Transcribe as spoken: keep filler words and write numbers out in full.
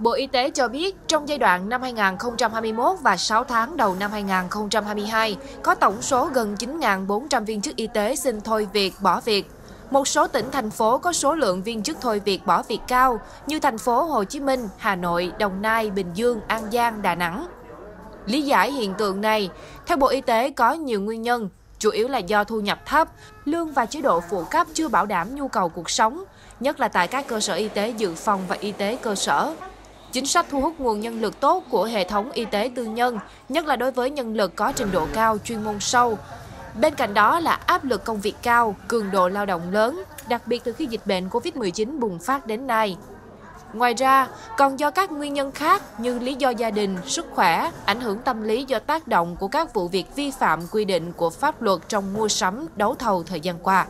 Bộ Y tế cho biết trong giai đoạn năm hai nghìn không trăm hai mươi mốt và sáu tháng đầu năm hai nghìn không trăm hai mươi hai, có tổng số gần chín nghìn bốn trăm viên chức y tế xin thôi việc, bỏ việc. Một số tỉnh, thành phố có số lượng viên chức thôi việc, bỏ việc cao như thành phố Hồ Chí Minh, Hà Nội, Đồng Nai, Bình Dương, An Giang, Đà Nẵng. Lý giải hiện tượng này, theo Bộ Y tế có nhiều nguyên nhân, chủ yếu là do thu nhập thấp, lương và chế độ phụ cấp chưa bảo đảm nhu cầu cuộc sống, nhất là tại các cơ sở y tế dự phòng và y tế cơ sở. Chính sách thu hút nguồn nhân lực tốt của hệ thống y tế tư nhân, nhất là đối với nhân lực có trình độ cao, chuyên môn sâu. Bên cạnh đó là áp lực công việc cao, cường độ lao động lớn, đặc biệt từ khi dịch bệnh Covid mười chín bùng phát đến nay. Ngoài ra, còn do các nguyên nhân khác như lý do gia đình, sức khỏe, ảnh hưởng tâm lý do tác động của các vụ việc vi phạm quy định của pháp luật trong mua sắm, đấu thầu thời gian qua.